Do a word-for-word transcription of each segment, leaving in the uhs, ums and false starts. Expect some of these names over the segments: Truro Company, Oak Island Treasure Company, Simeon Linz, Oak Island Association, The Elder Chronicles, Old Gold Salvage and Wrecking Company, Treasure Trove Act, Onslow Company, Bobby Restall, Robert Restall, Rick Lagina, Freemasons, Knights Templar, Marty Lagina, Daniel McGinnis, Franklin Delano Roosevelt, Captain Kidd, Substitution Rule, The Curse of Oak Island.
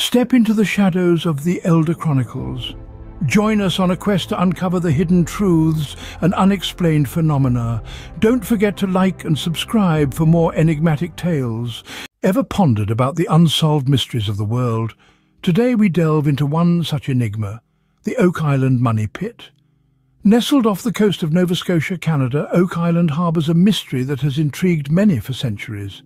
Step into the shadows of The Elder Chronicles. Join us on a quest to uncover the hidden truths and unexplained phenomena. Don't forget to like and subscribe for more enigmatic tales. Ever pondered about the unsolved mysteries of the world? Today we delve into one such enigma, the Oak Island Money Pit. Nestled off the coast of Nova Scotia, Canada, Oak Island harbours a mystery that has intrigued many for centuries.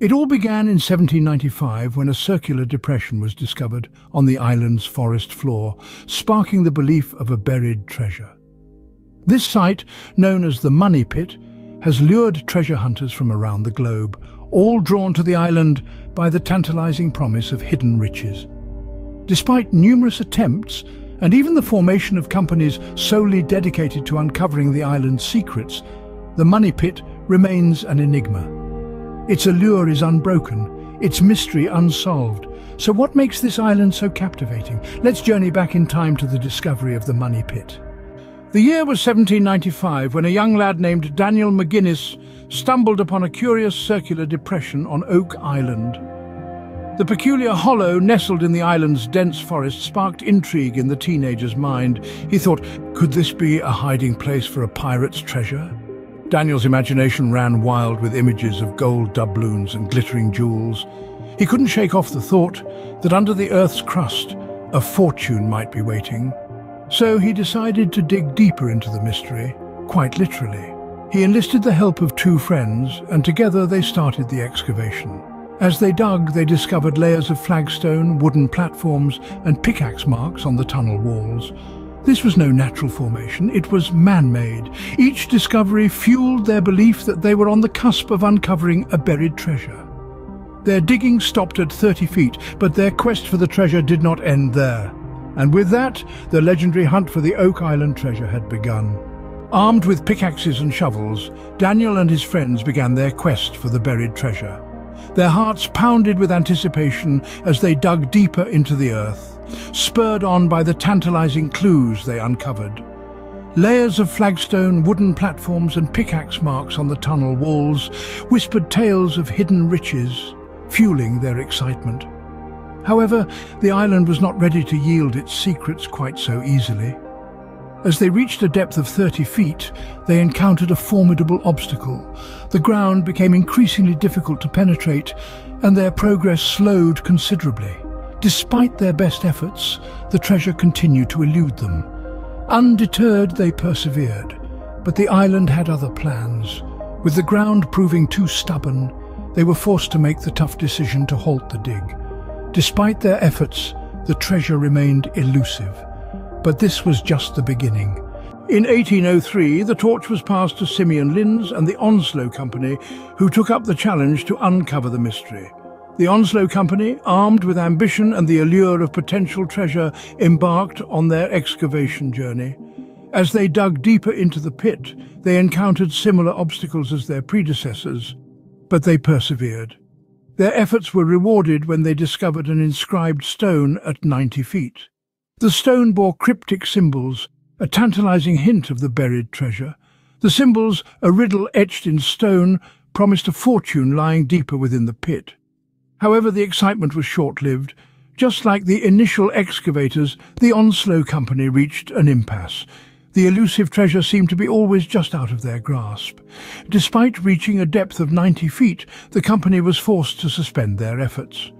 It all began in seventeen ninety-five when a circular depression was discovered on the island's forest floor, sparking the belief of a buried treasure. This site, known as the Money Pit, has lured treasure hunters from around the globe, all drawn to the island by the tantalizing promise of hidden riches. Despite numerous attempts, and even the formation of companies solely dedicated to uncovering the island's secrets, the Money Pit remains an enigma. Its allure is unbroken, its mystery unsolved. So what makes this island so captivating? Let's journey back in time to the discovery of the Money Pit. The year was seventeen ninety-five when a young lad named Daniel McGinnis stumbled upon a curious circular depression on Oak Island. The peculiar hollow nestled in the island's dense forest sparked intrigue in the teenager's mind. He thought, could this be a hiding place for a pirate's treasure? Daniel's imagination ran wild with images of gold doubloons and glittering jewels. He couldn't shake off the thought that under the Earth's crust, a fortune might be waiting. So he decided to dig deeper into the mystery, quite literally. He enlisted the help of two friends, and together they started the excavation. As they dug, they discovered layers of flagstone, wooden platforms, and pickaxe marks on the tunnel walls. This was no natural formation, it was man-made. Each discovery fueled their belief that they were on the cusp of uncovering a buried treasure. Their digging stopped at thirty feet, but their quest for the treasure did not end there. And with that, the legendary hunt for the Oak Island treasure had begun. Armed with pickaxes and shovels, Daniel and his friends began their quest for the buried treasure. Their hearts pounded with anticipation as they dug deeper into the earth, spurred on by the tantalizing clues they uncovered. Layers of flagstone, wooden platforms and pickaxe marks on the tunnel walls whispered tales of hidden riches, fueling their excitement. However, the island was not ready to yield its secrets quite so easily. As they reached a depth of thirty feet, they encountered a formidable obstacle. The ground became increasingly difficult to penetrate, and their progress slowed considerably. Despite their best efforts, the treasure continued to elude them. Undeterred, they persevered, but the island had other plans. With the ground proving too stubborn, they were forced to make the tough decision to halt the dig. Despite their efforts, the treasure remained elusive. But this was just the beginning. In eighteen oh three, the torch was passed to Simeon Linz and the Onslow Company, who took up the challenge to uncover the mystery. The Onslow Company, armed with ambition and the allure of potential treasure, embarked on their excavation journey. As they dug deeper into the pit, they encountered similar obstacles as their predecessors, but they persevered. Their efforts were rewarded when they discovered an inscribed stone at ninety feet. The stone bore cryptic symbols, a tantalizing hint of the buried treasure. The symbols, a riddle etched in stone, promised a fortune lying deeper within the pit. However, the excitement was short-lived. Just like the initial excavators, the Onslow Company reached an impasse. The elusive treasure seemed to be always just out of their grasp. Despite reaching a depth of ninety feet, the company was forced to suspend their efforts.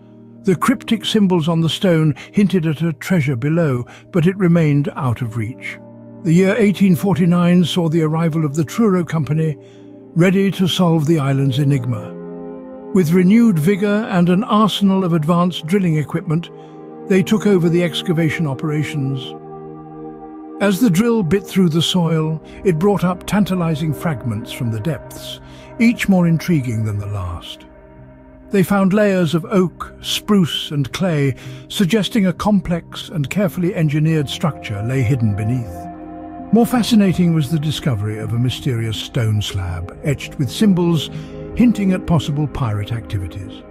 The cryptic symbols on the stone hinted at a treasure below, but it remained out of reach. The year eighteen forty-nine saw the arrival of the Truro Company, ready to solve the island's enigma. With renewed vigor and an arsenal of advanced drilling equipment, they took over the excavation operations. As the drill bit through the soil, it brought up tantalizing fragments from the depths, each more intriguing than the last. They found layers of oak, spruce and clay, suggesting a complex and carefully engineered structure lay hidden beneath. More fascinating was the discovery of a mysterious stone slab etched with symbols hinting at possible pirate activities.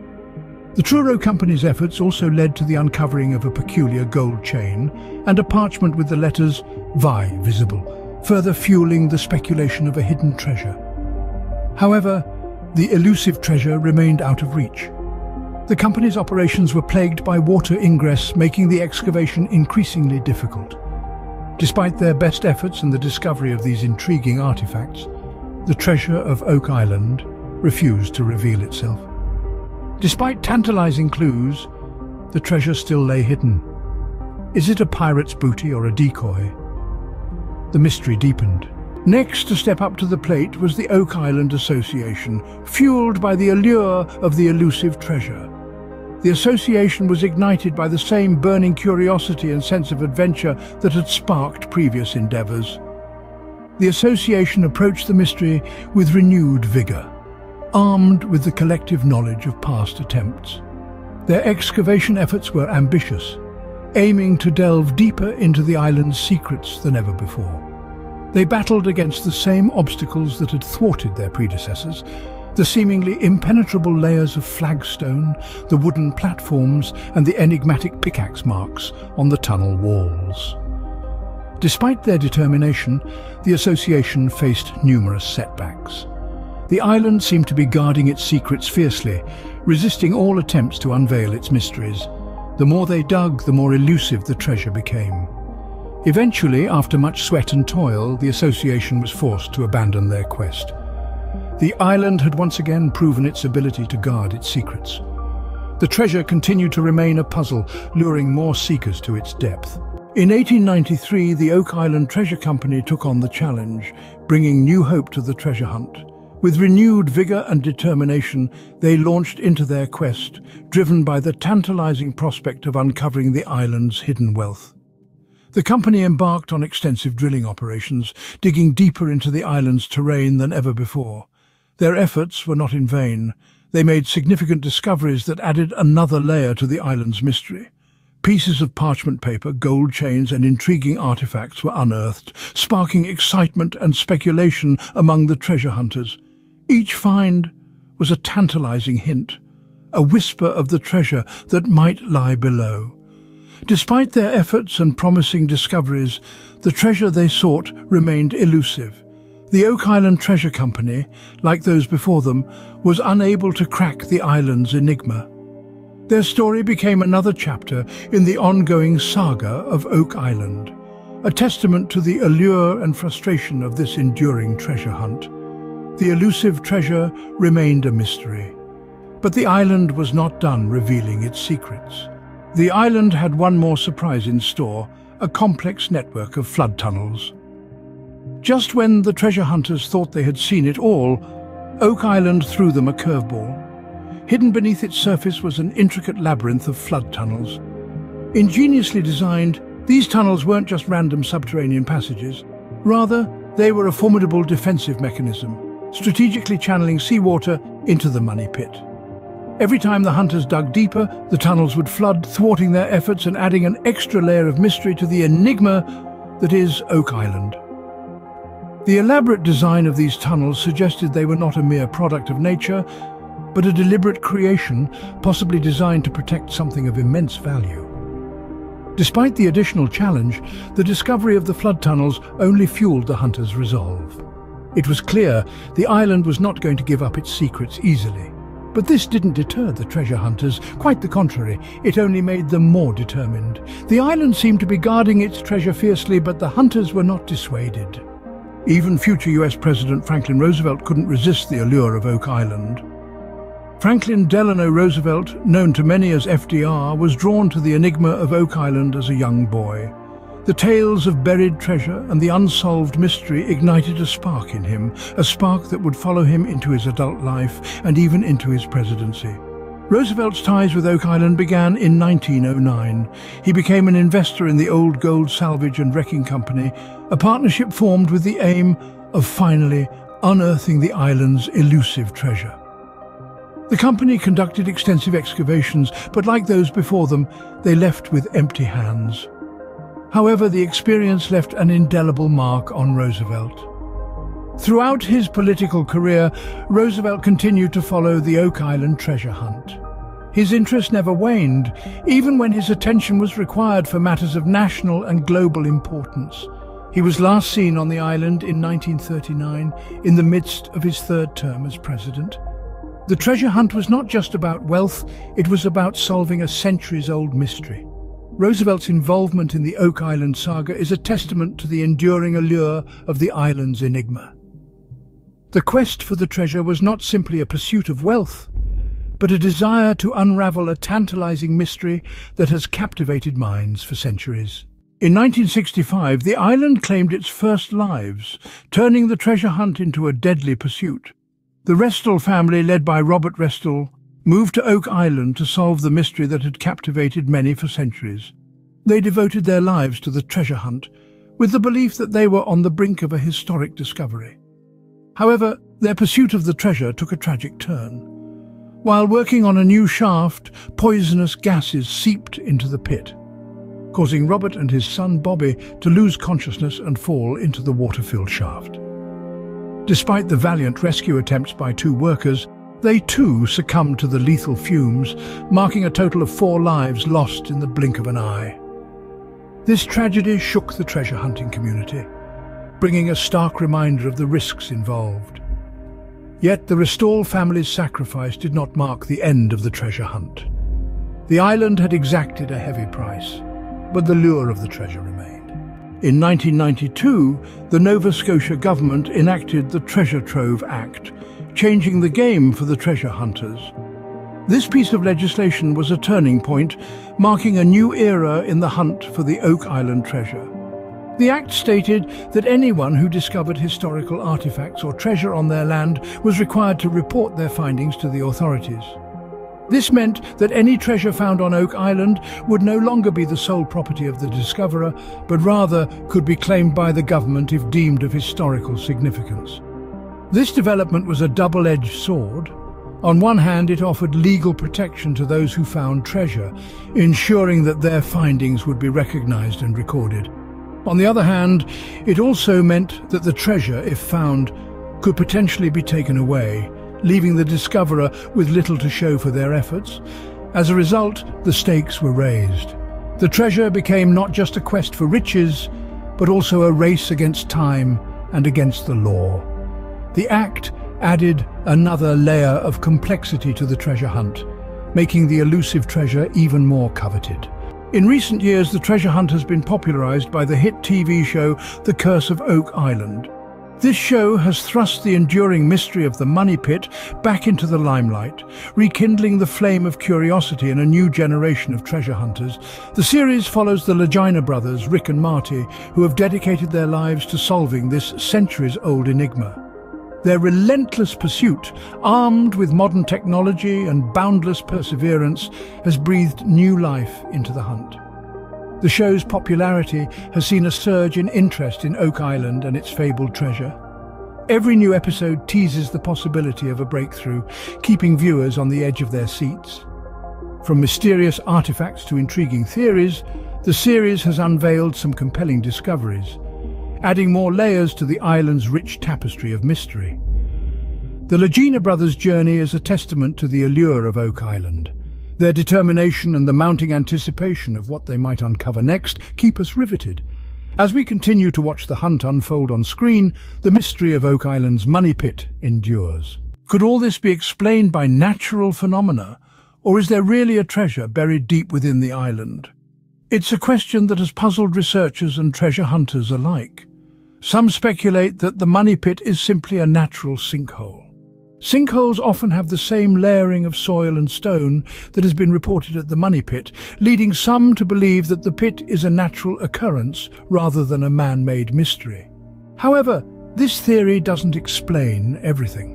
The Truro Company's efforts also led to the uncovering of a peculiar gold chain and a parchment with the letters V I visible, further fueling the speculation of a hidden treasure. However, the elusive treasure remained out of reach. The company's operations were plagued by water ingress, making the excavation increasingly difficult. Despite their best efforts in the discovery of these intriguing artifacts, the treasure of Oak Island refused to reveal itself. Despite tantalizing clues, the treasure still lay hidden. Is it a pirate's booty or a decoy? The mystery deepened. Next to step up to the plate was the Oak Island Association, fueled by the allure of the elusive treasure. The association was ignited by the same burning curiosity and sense of adventure that had sparked previous endeavors. The association approached the mystery with renewed vigor, armed with the collective knowledge of past attempts. Their excavation efforts were ambitious, aiming to delve deeper into the island's secrets than ever before. They battled against the same obstacles that had thwarted their predecessors, the seemingly impenetrable layers of flagstone, the wooden platforms, and the enigmatic pickaxe marks on the tunnel walls. Despite their determination, the association faced numerous setbacks. The island seemed to be guarding its secrets fiercely, resisting all attempts to unveil its mysteries. The more they dug, the more elusive the treasure became. Eventually, after much sweat and toil, the association was forced to abandon their quest. The island had once again proven its ability to guard its secrets. The treasure continued to remain a puzzle, luring more seekers to its depth. In eighteen ninety-three, the Oak Island Treasure Company took on the challenge, bringing new hope to the treasure hunt. With renewed vigor and determination, they launched into their quest, driven by the tantalizing prospect of uncovering the island's hidden wealth. The company embarked on extensive drilling operations, digging deeper into the island's terrain than ever before. Their efforts were not in vain. They made significant discoveries that added another layer to the island's mystery. Pieces of parchment paper, gold chains, and intriguing artifacts were unearthed, sparking excitement and speculation among the treasure hunters. Each find was a tantalizing hint, a whisper of the treasure that might lie below. Despite their efforts and promising discoveries, the treasure they sought remained elusive. The Oak Island Treasure Company, like those before them, was unable to crack the island's enigma. Their story became another chapter in the ongoing saga of Oak Island, a testament to the allure and frustration of this enduring treasure hunt. The elusive treasure remained a mystery, but the island was not done revealing its secrets. The island had one more surprise in store, a complex network of flood tunnels. Just when the treasure hunters thought they had seen it all, Oak Island threw them a curveball. Hidden beneath its surface was an intricate labyrinth of flood tunnels. Ingeniously designed, these tunnels weren't just random subterranean passages. Rather, they were a formidable defensive mechanism, strategically channeling seawater into the money pit. Every time the hunters dug deeper, the tunnels would flood, thwarting their efforts and adding an extra layer of mystery to the enigma that is Oak Island. The elaborate design of these tunnels suggested they were not a mere product of nature, but a deliberate creation, possibly designed to protect something of immense value. Despite the additional challenge, the discovery of the flood tunnels only fueled the hunters' resolve. It was clear the island was not going to give up its secrets easily. But this didn't deter the treasure hunters. Quite the contrary, it only made them more determined. The island seemed to be guarding its treasure fiercely, but the hunters were not dissuaded. Even future U S President Franklin Roosevelt couldn't resist the allure of Oak Island. Franklin Delano Roosevelt, known to many as F D R, was drawn to the enigma of Oak Island as a young boy. The tales of buried treasure and the unsolved mystery ignited a spark in him, a spark that would follow him into his adult life and even into his presidency. Roosevelt's ties with Oak Island began in nineteen oh nine. He became an investor in the Old Gold Salvage and Wrecking Company, a partnership formed with the aim of finally unearthing the island's elusive treasure. The company conducted extensive excavations, but like those before them, they left with empty hands. However, the experience left an indelible mark on Roosevelt. Throughout his political career, Roosevelt continued to follow the Oak Island treasure hunt. His interest never waned, even when his attention was required for matters of national and global importance. He was last seen on the island in nineteen thirty-nine, in the midst of his third term as president. The treasure hunt was not just about wealth, it was about solving a centuries-old mystery. Roosevelt's involvement in the Oak Island saga is a testament to the enduring allure of the island's enigma. The quest for the treasure was not simply a pursuit of wealth, but a desire to unravel a tantalizing mystery that has captivated minds for centuries. In nineteen sixty-five, the island claimed its first lives, turning the treasure hunt into a deadly pursuit. The Restall family, led by Robert Restall, moved to Oak Island to solve the mystery that had captivated many for centuries. They devoted their lives to the treasure hunt, with the belief that they were on the brink of a historic discovery. However, their pursuit of the treasure took a tragic turn. While working on a new shaft, poisonous gases seeped into the pit, causing Robert and his son Bobby to lose consciousness and fall into the water-filled shaft. Despite the valiant rescue attempts by two workers, they too succumbed to the lethal fumes, marking a total of four lives lost in the blink of an eye. This tragedy shook the treasure hunting community, bringing a stark reminder of the risks involved. Yet the Restall family's sacrifice did not mark the end of the treasure hunt. The island had exacted a heavy price, but the lure of the treasure remained. In nineteen ninety-two, the Nova Scotia government enacted the Treasure Trove Act, changing the game for the treasure hunters. This piece of legislation was a turning point, marking a new era in the hunt for the Oak Island treasure. The Act stated that anyone who discovered historical artifacts or treasure on their land was required to report their findings to the authorities. This meant that any treasure found on Oak Island would no longer be the sole property of the discoverer, but rather could be claimed by the government if deemed of historical significance. This development was a double-edged sword. On one hand, it offered legal protection to those who found treasure, ensuring that their findings would be recognized and recorded. On the other hand, it also meant that the treasure, if found, could potentially be taken away, leaving the discoverer with little to show for their efforts. As a result, the stakes were raised. The treasure became not just a quest for riches, but also a race against time and against the law. The Act added another layer of complexity to the treasure hunt, making the elusive treasure even more coveted. In recent years, the treasure hunt has been popularized by the hit T V show The Curse of Oak Island. This show has thrust the enduring mystery of the money pit back into the limelight, rekindling the flame of curiosity in a new generation of treasure hunters. The series follows the Lagina brothers, Rick and Marty, who have dedicated their lives to solving this centuries-old enigma. Their relentless pursuit, armed with modern technology and boundless perseverance, has breathed new life into the hunt. The show's popularity has seen a surge in interest in Oak Island and its fabled treasure. Every new episode teases the possibility of a breakthrough, keeping viewers on the edge of their seats. From mysterious artifacts to intriguing theories, the series has unveiled some compelling discoveries, adding more layers to the island's rich tapestry of mystery. The Lagina brothers' journey is a testament to the allure of Oak Island. Their determination and the mounting anticipation of what they might uncover next keep us riveted. As we continue to watch the hunt unfold on screen, the mystery of Oak Island's money pit endures. Could all this be explained by natural phenomena, or is there really a treasure buried deep within the island? It's a question that has puzzled researchers and treasure hunters alike. Some speculate that the money pit is simply a natural sinkhole. Sinkholes often have the same layering of soil and stone that has been reported at the money pit, leading some to believe that the pit is a natural occurrence rather than a man-made mystery. However, this theory doesn't explain everything.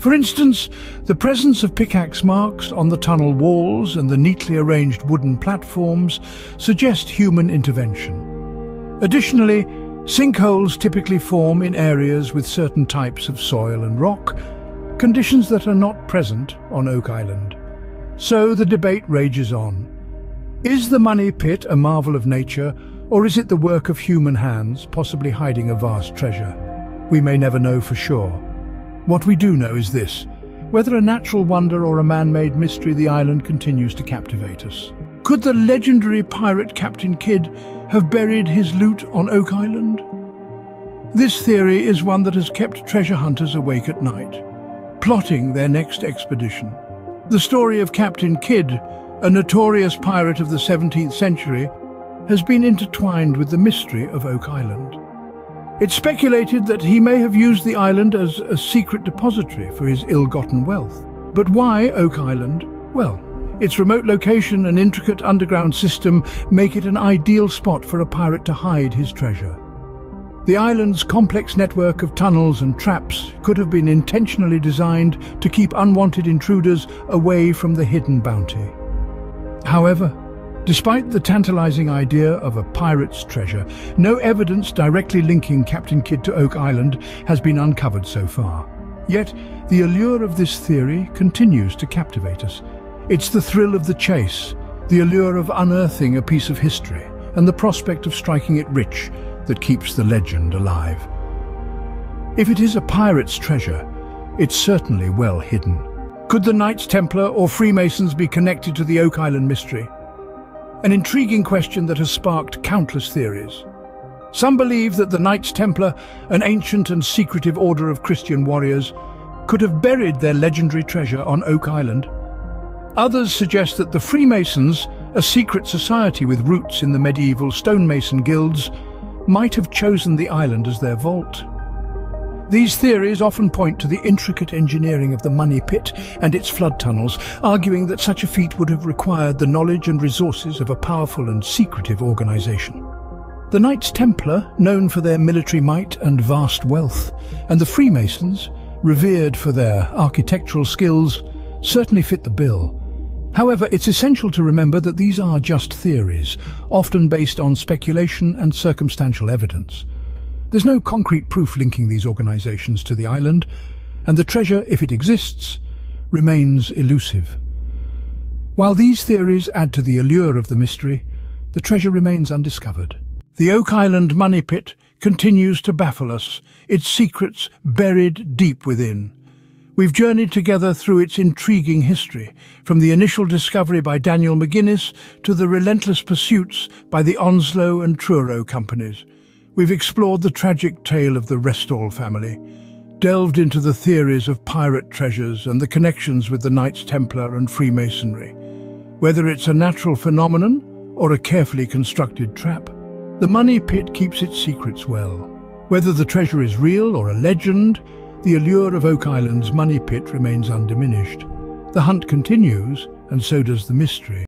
For instance, the presence of pickaxe marks on the tunnel walls and the neatly arranged wooden platforms suggest human intervention. Additionally, sinkholes typically form in areas with certain types of soil and rock, conditions that are not present on Oak Island. So the debate rages on. Is the money pit a marvel of nature, or is it the work of human hands, possibly hiding a vast treasure? We may never know for sure. What we do know is this: whether a natural wonder or a man-made mystery, the island continues to captivate us. Could the legendary pirate Captain Kidd have buried his loot on Oak Island? This theory is one that has kept treasure hunters awake at night, plotting their next expedition. The story of Captain Kidd, a notorious pirate of the seventeenth century, has been intertwined with the mystery of Oak Island. It's speculated that he may have used the island as a secret depository for his ill-gotten wealth. But why Oak Island? Well, its remote location and intricate underground system make it an ideal spot for a pirate to hide his treasure. The island's complex network of tunnels and traps could have been intentionally designed to keep unwanted intruders away from the hidden bounty. However, despite the tantalizing idea of a pirate's treasure, no evidence directly linking Captain Kidd to Oak Island has been uncovered so far. Yet, the allure of this theory continues to captivate us. It's the thrill of the chase, the allure of unearthing a piece of history, and the prospect of striking it rich that keeps the legend alive. If it is a pirate's treasure, it's certainly well hidden. Could the Knights Templar or Freemasons be connected to the Oak Island mystery? An intriguing question that has sparked countless theories. Some believe that the Knights Templar, an ancient and secretive order of Christian warriors, could have buried their legendary treasure on Oak Island. Others suggest that the Freemasons, a secret society with roots in the medieval stonemason guilds, might have chosen the island as their vault. These theories often point to the intricate engineering of the Money Pit and its flood tunnels, arguing that such a feat would have required the knowledge and resources of a powerful and secretive organization. The Knights Templar, known for their military might and vast wealth, and the Freemasons, revered for their architectural skills, certainly fit the bill. However, it's essential to remember that these are just theories, often based on speculation and circumstantial evidence. There's no concrete proof linking these organizations to the island, and the treasure, if it exists, remains elusive. While these theories add to the allure of the mystery, the treasure remains undiscovered. The Oak Island Money Pit continues to baffle us, its secrets buried deep within. We've journeyed together through its intriguing history, from the initial discovery by Daniel McGinnis to the relentless pursuits by the Onslow and Truro companies. We've explored the tragic tale of the Restall family, delved into the theories of pirate treasures and the connections with the Knights Templar and Freemasonry. Whether it's a natural phenomenon or a carefully constructed trap, the Money Pit keeps its secrets well. Whether the treasure is real or a legend, the allure of Oak Island's Money Pit remains undiminished. The hunt continues, and so does the mystery.